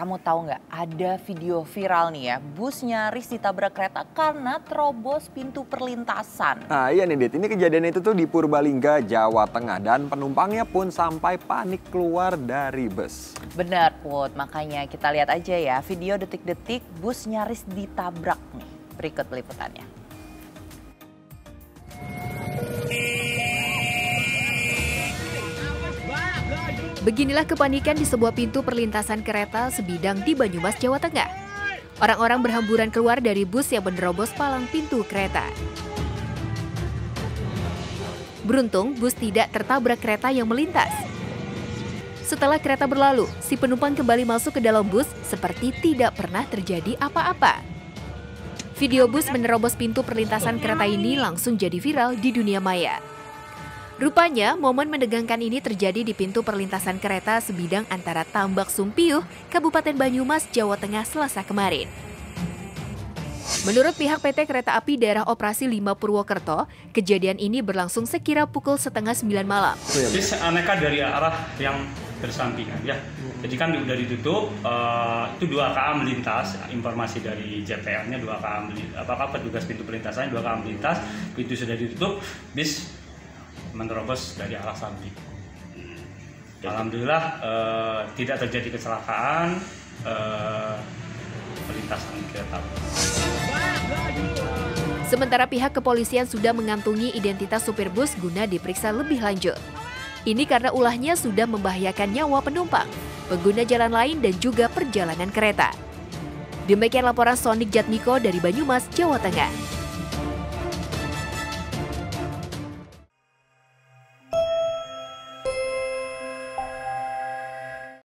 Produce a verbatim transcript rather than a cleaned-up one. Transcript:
Kamu tahu nggak, ada video viral nih ya, bus nyaris ditabrak kereta karena terobos pintu perlintasan. Nah iya nih Det, ini kejadian itu tuh di Purbalingga, Jawa Tengah. Dan penumpangnya pun sampai panik keluar dari bus. Benar Put, makanya kita lihat aja ya video detik-detik bus nyaris ditabrak nih. Berikut liputannya. Beginilah kepanikan di sebuah pintu perlintasan kereta sebidang di Banyumas, Jawa Tengah. Orang-orang berhamburan keluar dari bus yang menerobos palang pintu kereta. Beruntung, bus tidak tertabrak kereta yang melintas. Setelah kereta berlalu, si penumpang kembali masuk ke dalam bus seperti tidak pernah terjadi apa-apa. Video bus menerobos pintu perlintasan kereta ini langsung jadi viral di dunia maya. Rupanya, momen menegangkan ini terjadi di pintu perlintasan kereta sebidang antara Tambak Sumpiuh, Kabupaten Banyumas, Jawa Tengah, Selasa kemarin. Menurut pihak P T Kereta Api Daerah Operasi lima Purwokerto, kejadian ini berlangsung sekira pukul setengah sembilan malam. Jadi aneka dari arah yang bersampingan, ya. Jadi kan udah ditutup, uh, itu dua K A melintas, informasi dari J P R-nya dua K A melintas, apakah petugas pintu perlintasannya dua K A melintas, pintu sudah ditutup, bis menerobos dari arah samping. Alhamdulillah eh, tidak terjadi kecelakaan eh, perlintasan kereta. Sementara pihak kepolisian sudah mengantungi identitas supir bus guna diperiksa lebih lanjut. Ini karena ulahnya sudah membahayakan nyawa penumpang, pengguna jalan lain dan juga perjalanan kereta. Demikian laporan Sonic Jadniko dari Banyumas, Jawa Tengah.